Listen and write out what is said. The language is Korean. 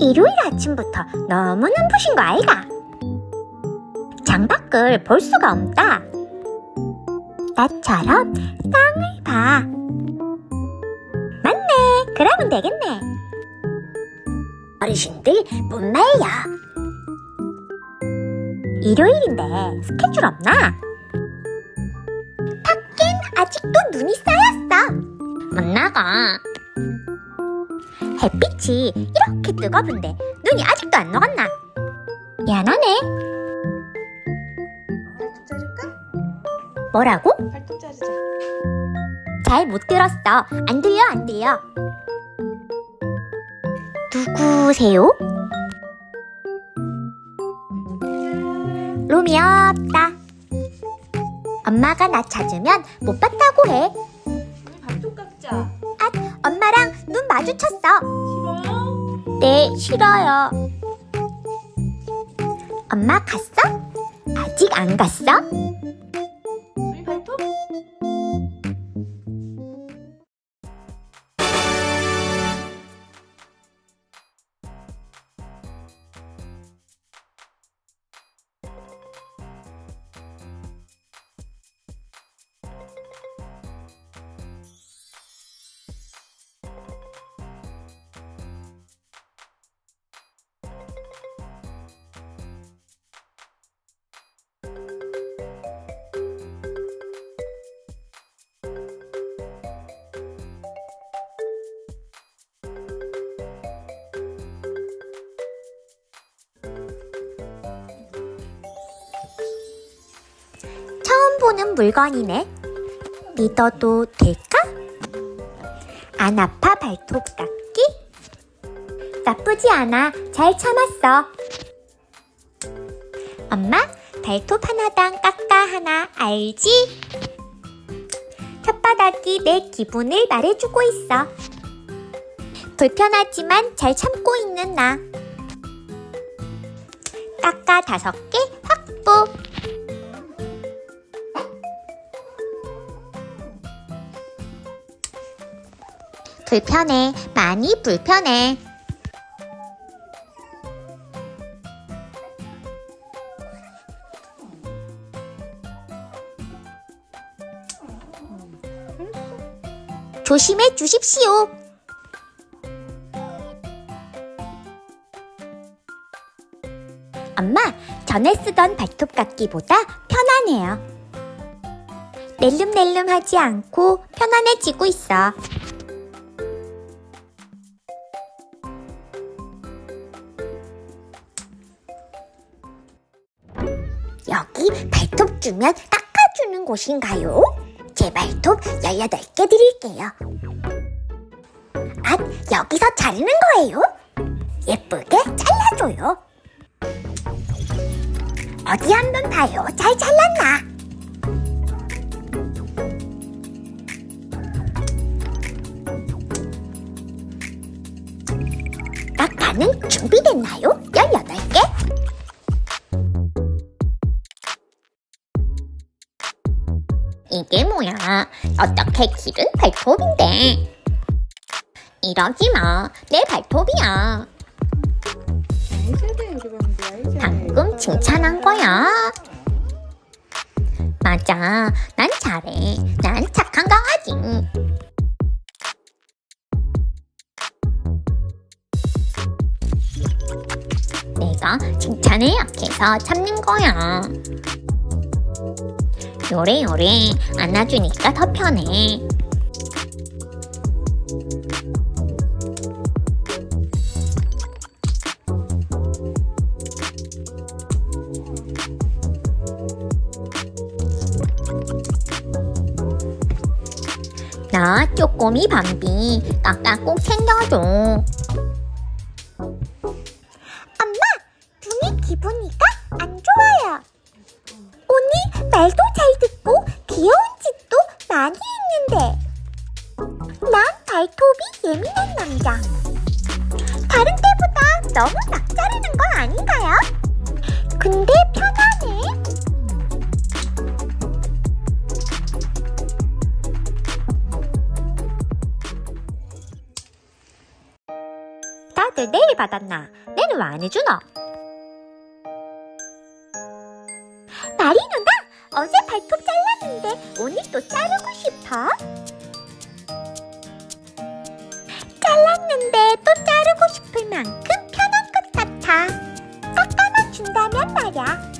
일요일 아침부터 너무 눈부신 거 아이가? 창밖을 볼 수가 없다. 나처럼 땅을 봐. 맞네, 그러면 되겠네. 어르신들 못 말려. 일요일인데 스케줄 없나? 밖엔 아직도 눈이 쌓였어. 못 나가. 햇빛이 이렇게 뜨거운데 눈이 아직도 안 녹았나? 미안하네. 팔 좀 짜줄까? 뭐라고? 팔 좀 짜주자. 잘 못 들었어. 안 들려, 안 들려. 누구세요? 롬이 없다. 엄마가 나 찾으면 못 봤다고 해. 언니 밥 좀 깎자. 아, 엄마랑 눈 마주쳤어. 싫어요? 네, 싫어요. 엄마 갔어? 아직 안 갔어? 우리 발톱? 보는 물건이네. 믿어도 될까? 안 아파 발톱 깎기? 나쁘지 않아. 잘 참았어. 엄마, 발톱 하나당 깎아 하나 알지? 혓바닥이 내 기분을 말해주고 있어. 불편하지만 잘 참고 있는 나. 깎아 5개 확보. 불편해, 많이 불편해. 조심해 주십시오. 엄마, 전에 쓰던 발톱 깎기보다 편하네요. 낼름낼름하지 않고 편안해지고 있어. 여기 발톱 주면 깎아주는 곳인가요? 제 발톱 18개 드릴게요. 아, 여기서 자르는 거예요? 예쁘게 잘라줘요. 어디 한번 봐요. 잘 잘랐나? 깎아는 준비됐나요? 18개? 이게 뭐야? 어떻게 기른 발톱인데? 이러지 마. 내 발톱이야. 방금 칭찬한 거야. 맞아. 난 잘해. 난 착한 강아지. 내가 칭찬에 약해서 참는 거야. 요래요래 안아주니까 더 편해. 나 쪼꼬미 밤비 깎아 꼭 챙겨줘. 엄마, 눈이 기분이가 안 좋아요. 언니 말도 잘 듣고 귀여운 짓도 많이 했는데 난 발톱이 예민한 남자. 다른 때보다 너무 막 자르는 건 아닌가요? 근데 편하네. 나도 아들 내일 받았나? 내는 왜 안 해주노? 마리 누나! 어제 발톱 잘랐는데 오늘 또 자르고 싶어? 잘랐는데 또 자르고 싶을 만큼 편한 것 같아. 깎아만 준다면 말야.